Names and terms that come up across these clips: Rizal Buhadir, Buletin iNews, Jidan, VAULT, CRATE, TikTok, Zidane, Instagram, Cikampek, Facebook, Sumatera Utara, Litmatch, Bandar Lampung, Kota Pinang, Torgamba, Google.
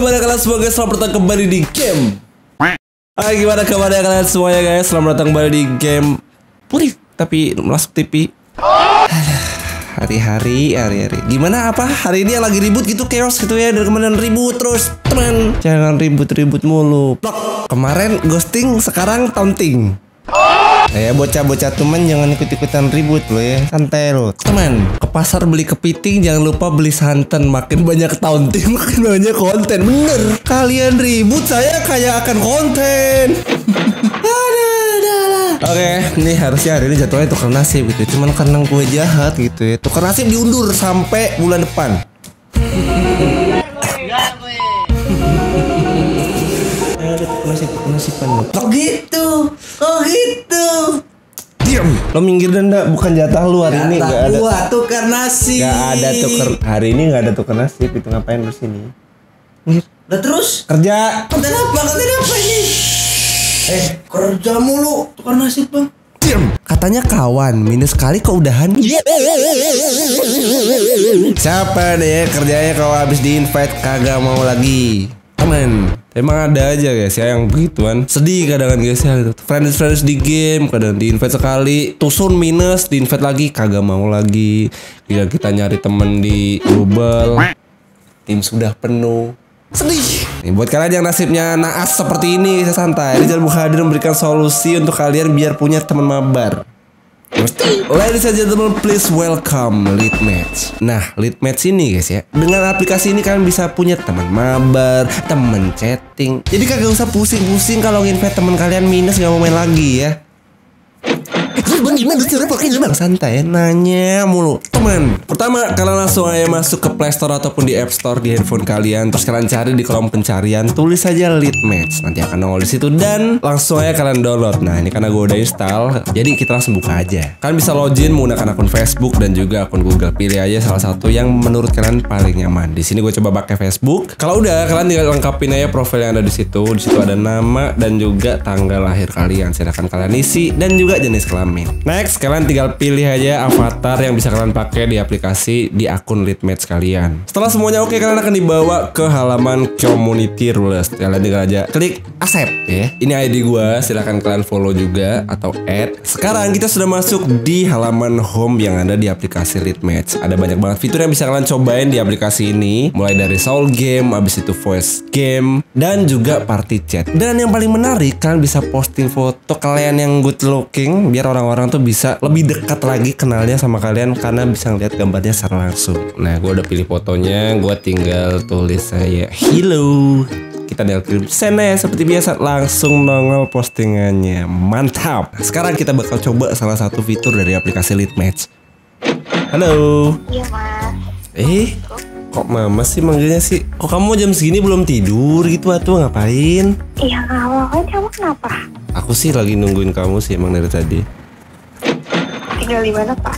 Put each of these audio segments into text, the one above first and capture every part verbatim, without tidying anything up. Gimana kalian semua guys, selamat datang kembali di game. Hai, gimana kabarnya kalian semuanya guys, selamat datang kembali di game Putih tapi masuk T V. Hari-hari, hari-hari gimana apa? Hari ini yang lagi ribut gitu, chaos gitu ya. Dari kemarin ribut terus, teman. Jangan ribut-ribut mulu. Plok. Kemarin ghosting, sekarang taunting. Ya bocah-bocah teman jangan ikut-ikutan ribut lo ya. Santai lo teman. Ke pasar beli kepiting jangan lupa beli santan. Makin banyak taunting makin banyak konten. Bener. Kalian ribut saya kayak akan konten. Oke, okay, nih harusnya hari ini jadwalnya tukar nasib gitu. Cuman karena gue jahat gitu ya, tukar nasib diundur sampai bulan depan. Kok gitu? Kok gitu? Diam. Lo minggir denda, bukan jatah lu hari ini. Gak ada tukar nasib. Gak ada tukar. Hari ini gak ada tukar nasib. Itu ngapain lu sini? Udah terus? Kerja. Konten apa? Konten apa ini? Eh, kerja mulu. Tukar nasib bang. Diam. Katanya kawan, minus kali kok udahan. Siapa nih kerjanya kalau habis di invite kagak mau lagi? Temen. Emang ada aja guys ya yang begituan. Sedih kadang-kadang guys ya gitu. Friends-friends di game, kadang di invite sekali tusun minus, di invite lagi kagak mau lagi. Gila, kita nyari temen di Google, tim sudah penuh. Sedih. Nih, buat kalian yang nasibnya naas seperti ini, santai. Rizal Buhadir memberikan solusi untuk kalian biar punya teman mabar. Ladies and gentlemen, please welcome Litmatch. Nah, Litmatch ini guys ya, dengan aplikasi ini kalian bisa punya teman mabar, teman chatting. Jadi kagak usah pusing-pusing kalau invite teman kalian minus gak mau main lagi ya. Santai, nanya mulu teman. Pertama, kalian langsung aja masuk ke Play Store ataupun di App Store di handphone kalian. Terus kalian cari di kolom pencarian, tulis aja Litmatch. Nanti akan nongol di situ dan langsung aja kalian download. Nah, ini karena gue udah install, jadi kita langsung buka aja. Kalian bisa login menggunakan akun Facebook dan juga akun Google. Pilih aja salah satu yang menurut kalian paling nyaman. Di sini gue coba pakai Facebook. Kalau udah, kalian tinggal lengkapin aja profil yang ada di situ. Di situ ada nama dan juga tanggal lahir kalian. Silakan kalian isi dan juga jenis kelamin. Next, kalian tinggal pilih aja avatar yang bisa kalian pakai di aplikasi di akun Litmatch kalian. Setelah semuanya oke, kalian akan dibawa ke halaman community rules. Kalian tinggal aja klik accept ya. Ini I D gua, silahkan kalian follow juga atau add. Sekarang kita sudah masuk di halaman home yang ada di aplikasi Litmatch. Ada banyak banget fitur yang bisa kalian cobain di aplikasi ini, mulai dari soul game, abis itu voice game, dan juga party chat. Dan yang paling menarik, kalian bisa posting foto kalian yang good looking biar orang-orang tuh bisa lebih dekat lagi kenalnya sama kalian karena bisa ngeliat gambarnya secara langsung. Nah, gue udah pilih fotonya, gue tinggal tulis saya hello. Kita tinggal kirim sene seperti biasa, langsung nongol postingannya. Mantap. Nah, sekarang kita bakal coba salah satu fitur dari aplikasi Litmatch. Halo. Iya, Ma. Eh, kok mama sih manggilnya sih? Kok kamu jam segini belum tidur gitu atuh, ngapain? Iya, ngapain kamu kenapa? Aku sih lagi nungguin kamu sih emang dari tadi. Tinggal di mana, Pak?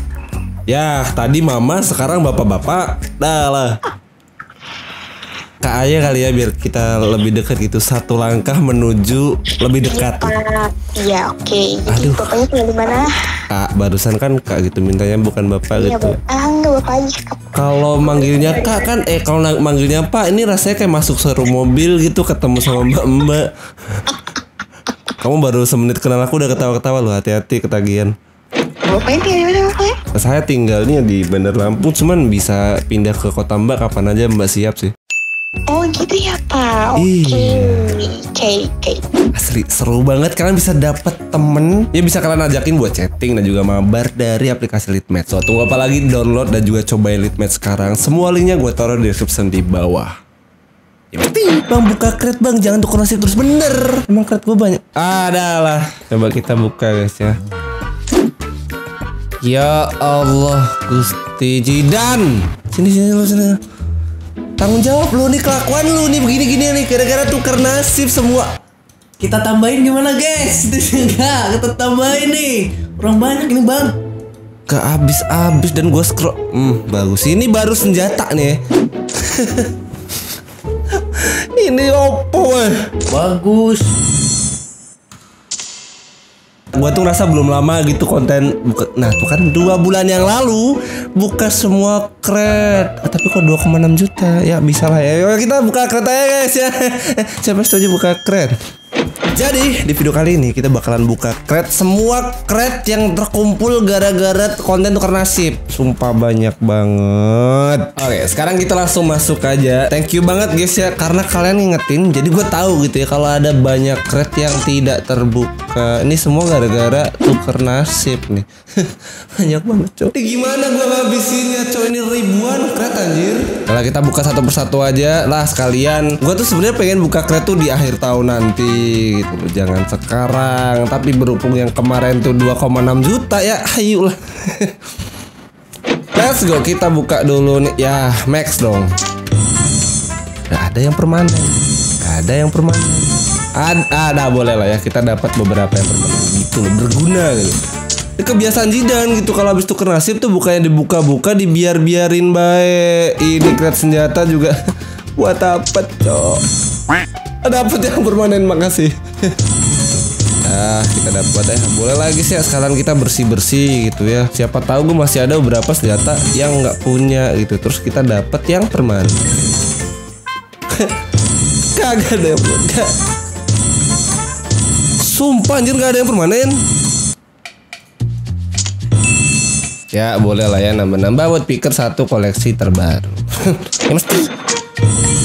Ya, tadi mama, sekarang bapak-bapak. Dah lah. Kak Ayah kali ya, biar kita lebih dekat gitu. Satu langkah menuju lebih dekat. Iya, oke. Okay. Jadi, aduh. Bapaknya tinggal di mana? Kak, barusan kan Kak gitu mintanya bukan bapak ya, gitu. Ah, enggak, bapak aja. Kalau manggilnya Kak kan, eh kalau manggilnya Pak, ini rasanya kayak masuk seru mobil gitu, ketemu sama mbak-mbak. Kamu baru semenit kenal aku udah ketawa-ketawa loh, hati-hati ketagihan. Bapaknya tinggal di mana, Pak? Saya tinggalnya di Bandar Lampung, cuman bisa pindah ke kota Mbak kapan aja Mbak siap sih. Oh gitu ya Pak. Oke, okay. okay. Asli seru banget, kalian bisa dapet temen. Ya bisa kalian ajakin buat chatting dan juga mabar dari aplikasi Litmatch. So tunggu apa lagi, download dan juga cobain Litmatch sekarang. Semua linknya gue taruh di description di bawah. Ya, bang buka kred bang, jangan tukar nasib terus. Bener. Emang kred gue banyak. Adalah. Coba kita buka guys ya. Ya Allah Gusti Jidan. Sini sini lu sini. Tanggung jawab lu nih, kelakuan lu nih begini-gini nih gara-gara tukar nasib semua. Kita tambahin gimana guys? Enggak, kita tambahin nih. Orang banyak ini bang. Gak habis-habis dan gua scroll. Hmm, bagus. Ini baru senjata nih. Ini opo. Bagus. Gue tuh ngerasa belum lama gitu konten buka. Nah tuh kan dua bulan yang lalu buka semua kred, ah, tapi kok dua koma enam juta. Ya bisa lah ya, kita buka kred aja guys ya. Siapa setuju buka kred? Jadi di video kali ini kita bakalan buka kred, semua kred yang terkumpul gara-gara konten tukar nasib. Sumpah banyak banget. Oke sekarang kita langsung masuk aja. Thank you banget guys ya, karena kalian ngingetin. Jadi gue tahu gitu ya kalau ada banyak kred yang tidak terbuka. Ini semua gara gara-gara tuker nasib nih. Banyak banget coy. Gimana gue ngabisinnya coy, ini ribuan kred anjir. Kalau kita buka satu persatu aja lah sekalian. Gue tuh sebenarnya pengen buka kred tuh di akhir tahun nanti gitu loh. Jangan sekarang. Tapi berhubung yang kemarin tuh dua koma enam juta ya, ayolah. Let's go, kita buka dulu nih. Ya max dong. Gak ada yang permanen. Gak ada yang permanen. Ada, ada boleh lah ya, kita dapat beberapa yang permanen gitu loh, berguna gitu. Kebiasaan Zidane gitu kalau habis tuker nasib tuh bukannya dibuka-buka, dibiar-biarin baik. Ini kret senjata juga. Buat apa cok? Dapat yang permanen, makasih. Nah kita dapat ya, boleh lagi sih ya. Sekarang kita bersih-bersih gitu ya. Siapa tahu gue masih ada beberapa senjata yang nggak punya gitu. Terus kita dapat yang permanen. Kagak ada yang punya. Sumpah anjir nggak ada yang permanen. Ya boleh lah ya, nambah-nambah buat pikir satu koleksi terbaru. Ya mesti.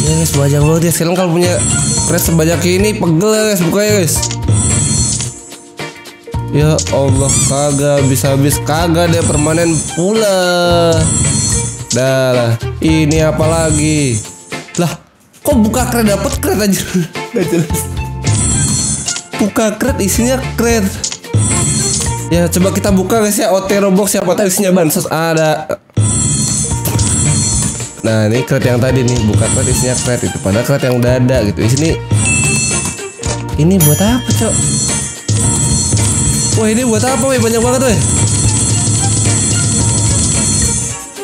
Ya guys banyak banget ya. Sekarang kalau punya kred sebanyak ini pegel ya guys, bukanya guys. Ya Allah kagak habis-habis, kagak deh permanen pula. Dah lah. Ini apa lagi? Lah kok buka kred dapet kred aja. Gak jelas. Buka kred isinya kred. Ya coba kita buka guys ya, Otero box siapa tahu isinya bansos ada. Nah ini kret yang tadi nih, buka kret isinya kret itu, padahal kret yang udah ada gitu. Ini ini buat apa cok? Wah ini buat apa weh, banyak banget weh.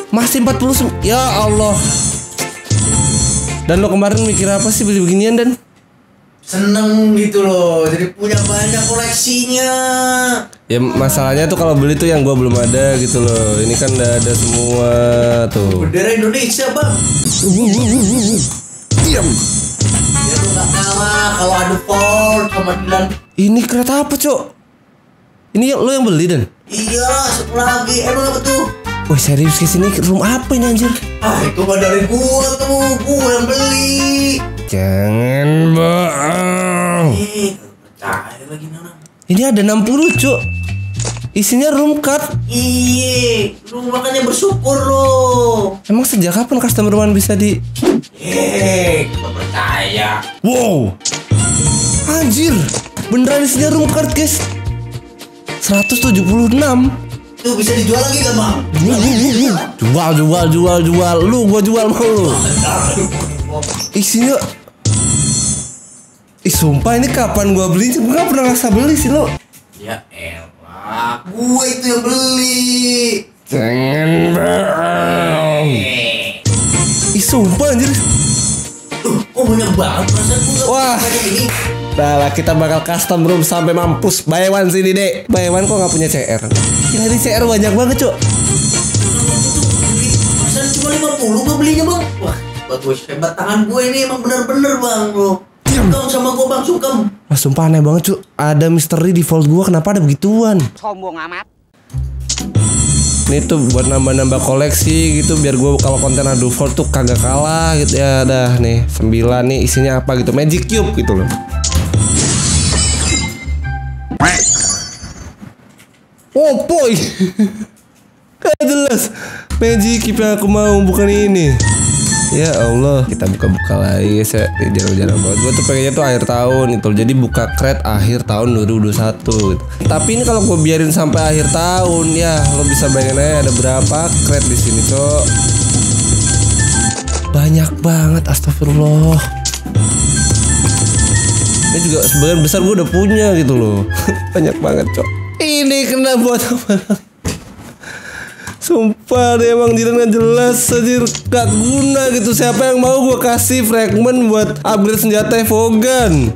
Masih empat puluh, ya Allah. Dan lo kemarin mikir apa sih beli beginian dan? Seneng gitu loh, jadi punya banyak koleksinya. Ya masalahnya tuh kalau beli tuh yang gua belum ada gitu loh. Ini kan udah ada semua tuh. Bendera Indonesia bang. Diam. Ya lu gak kalah kalau adu pol sama Dilan. Ini kereta apa cok? Ini lo yang beli dan? Iya satu lagi, emang apa tuh? Wah serius guys ini room apa ini anjir? Ah itu mah dari gua tuh, gua yang beli. Jangan bohong. Ini ada enam puluh cuk. Isinya room card. Iya, lu makanya bersyukur lo. Emang sejak kapan customer one bisa di? Eh, gak percaya. Wow. Anjir, beneran isinya room card guys. seratus tujuh puluh enam. Itu bisa dijual lagi gak bang? Jual, jual, jual, jual. Lu gua jual mau lu. Isinya, ih sumpah ini kapan gua beli? Gue gak pernah rasa beli sih lo. Ya elah, gue itu yang beli. Jangan bang. Ih sumpah anjir. Uh, kok banyak banget perasaan gue. Wah. Nah kita bakal custom room sampai mampus. Bayawan sini dek. Bayawan kok gak punya C R? Gila ini C R banyak banget cok. Perasaan cuma lima puluh gak belinya bang. Wah. Gue hebat, tangan gue ini emang bener-bener bang lo. Sukam sama gue bang, sukam. Wah sumpah aneh banget cu, ada misteri di vault gue kenapa ada begituan. Sombong amat. Ini tuh buat nambah-nambah koleksi gitu biar gue kalau konten adu vault tuh kagak kalah gitu ya. Dah nih sembilan nih isinya apa gitu, magic cube gitu loh. Oh boy. Gak jelas. Magic cube yang aku mau bukan ini. Ya Allah, kita buka-buka lagi saya jarang-jarang banget. Gue tuh pengennya tuh akhir tahun itu, jadi buka kred akhir tahun dua ribu dua puluh satu. Tapi ini kalau gue biarin sampai akhir tahun, ya lo bisa bayangin aja ada berapa kred di sini cok. Banyak banget, astagfirullah. Ini juga sebagian besar gue udah punya gitu loh. Banyak banget cok. Ini kena buat apa? Sumpah deh emang jiran gak jelas anjir, gak guna gitu. Siapa yang mau gue kasih fragment buat upgrade senjata Evogan?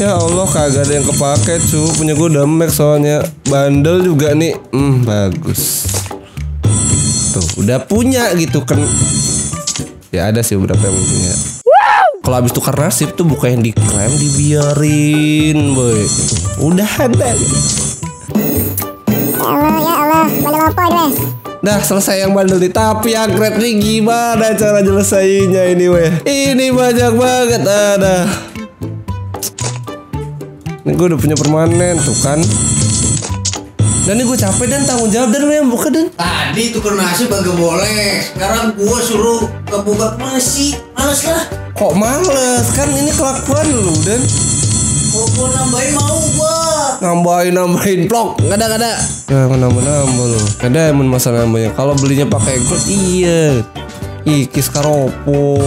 Ya Allah, kagak ada yang kepake cu. Punya gue udah mek soalnya. Bandel juga nih. Hmm, bagus. Tuh, udah punya gitu kan. Ya ada sih beberapa yang punya. Kalau habis tukar nasib tuh bukan yang diklaim, dibiarin, boy. Udah ada. Ya Allah, ya Allah, bandel apa ini? Nah, selesai yang bandel nih. Tapi yang grade nih gimana cara nyelesainnya ini, weh? Ini banyak banget ada. Ini gue udah punya permanen tuh kan. Dan ini gue capek dan tanggung jawab dan memang buka dan. Tadi tuker nasi bangga boleh. Sekarang gue suruh ngebuka nasi. Males lah. Kok males? Kan ini kelakuan lu dan. Kok gue nambahin mau gue. Nambahin nambahin blok. Nggak ada nggak ada. Jangan nambah nambah lu. Ada emang masalah nambahnya. Kalau belinya pakai gold iya. Ikis karopo.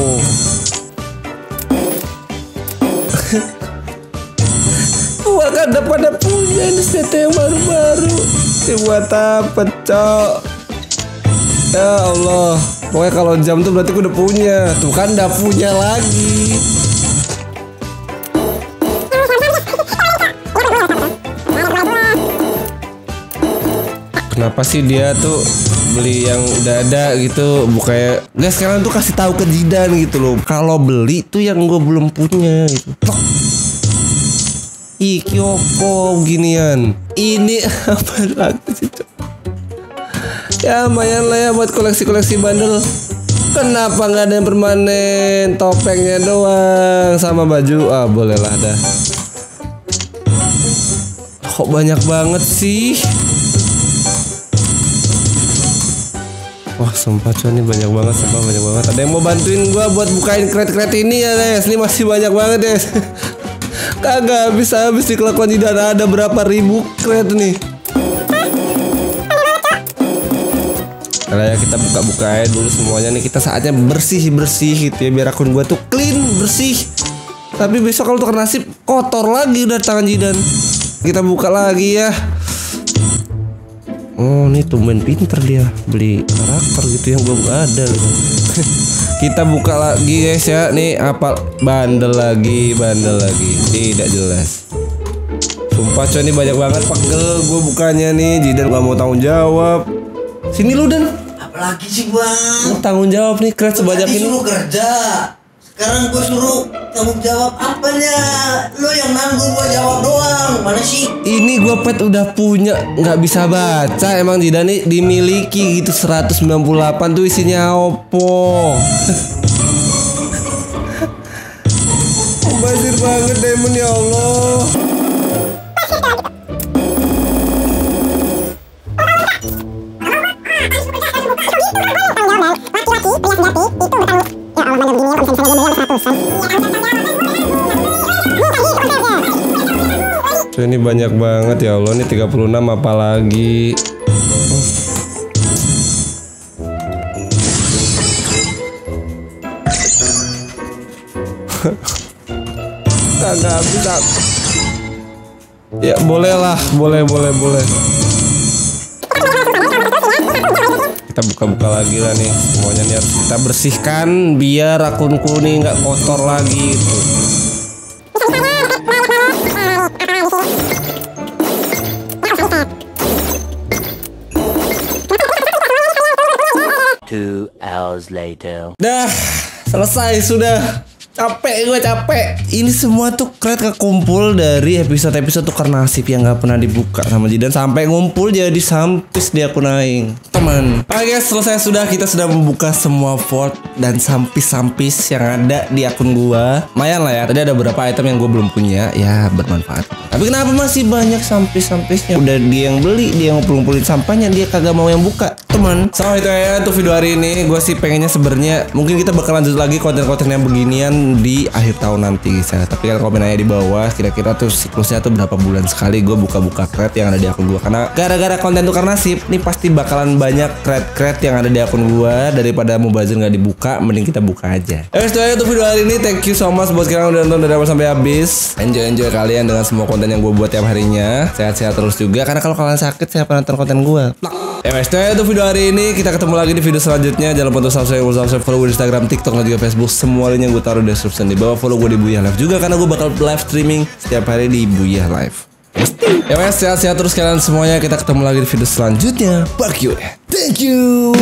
Gak ada pada punya ini sete yang baru-baru. Buat apa cok? Ya Allah. Pokoknya kalau jam tuh berarti gue udah punya. Tuh kan udah punya lagi. Kenapa sih dia tuh beli yang udah ada gitu? Bukannya guys sekarang tuh kasih tahu ke Jidan gitu loh. Kalau beli tuh yang gue belum punya gitu. Ih, kiopo ginian. Ini apa lagi sih, Cok? Ya, lumayan lah ya buat koleksi-koleksi bandel. Kenapa nggak ada yang permanen? Topengnya doang sama baju. Ah, bolehlah dah. Kok banyak banget sih? Wah, sumpah cuy, ini banyak banget, sumpah banyak banget. Ada yang mau bantuin gua buat bukain kret-kret ini ya, guys? Ini masih banyak banget, guys. Kagak habis-habis di kelakuan Jidan. Ada berapa ribu kret nih. Nah ya kita buka-bukain dulu semuanya nih. Kita saatnya bersih-bersih gitu ya. Biar akun gue tuh clean, bersih. Tapi besok kalau tukar nasib kotor lagi udah tangan Jidan. Kita buka lagi ya. Oh ini tumben pinter dia. Beli karakter gitu yang belum ada loh. Kita buka lagi guys ya. Nih apa bandel lagi, bandel lagi. Tidak jelas. Sumpah coy ini banyak banget pegel gue bukanya nih. Jidan gak mau tanggung jawab. Sini lu Dan. Apalagi sih bang? Lu tanggung jawab nih keren sebanyak ini. Suruh kerja. Sekarang gue suruh tanggung jawab apanya? Lu yang nanggung gue jawab doang. Mana sih? Ini gue pet udah punya. Gak bisa baca. Emang Jidan nih dimiliki gitu. seratus sembilan puluh delapan tuh isinya opo. Basir banget Diamond ya Allah. Ini banyak banget ya Allah. Ini tiga puluh enam apalagi. Nggak bisa. Ya bolehlah, boleh boleh boleh. Kita buka-buka lagi lah nih semuanya nih, harus kita bersihkan biar akun kuning nggak kotor lagi itu. Two hours later. Dah selesai sudah. Capek gue capek. Ini semua tuh kret kekumpul dari episode-episode tukar nasib yang gak pernah dibuka sama Jidan. Sampai ngumpul jadi sampis di akun aing teman. Oke guys selesai sudah. Kita sudah membuka semua fort dan sampis-sampis yang ada di akun gua. Lumayan lah ya. Tadi ada beberapa item yang gue belum punya. Ya bermanfaat. Tapi kenapa masih banyak sampis-sampisnya? Udah dia yang beli, dia yang ngumpulin sampahnya, dia kagak mau yang buka teman. So itu ya untuk video hari ini. Gue sih pengennya sebenarnya mungkin kita bakal lanjut lagi konten-konten yang beginian di akhir tahun nanti ya. Tapi kalian komen aja di bawah kira-kira tuh siklusnya tuh berapa bulan sekali gue buka-buka kret yang ada di akun gue. Karena gara-gara konten tukar nasib nih pasti bakalan banyak kret-kret yang ada di akun gue. Daripada mubazir nggak dibuka mending kita buka aja. Oke itu aja untuk video hari ini. Thank you so much buat kalian udah nonton dari awal sampai habis. Enjoy-enjoy kalian dengan semua konten yang gue buat tiap harinya. Sehat-sehat terus juga karena kalau kalian sakit siapa nonton konten gue. Nah, itu aja untuk video hari hari ini. Kita ketemu lagi di video selanjutnya. Jangan lupa untuk subscribe, subscribe, follow gue di Instagram, TikTok, dan juga Facebook. Semua linknya gue taruh di description di bawah. Follow gue di Buyah Live juga karena gue bakal live streaming setiap hari di Buyah Live. Ya wes, sehat-sehat terus kalian semuanya. Kita ketemu lagi di video selanjutnya. Fuck you. Thank you.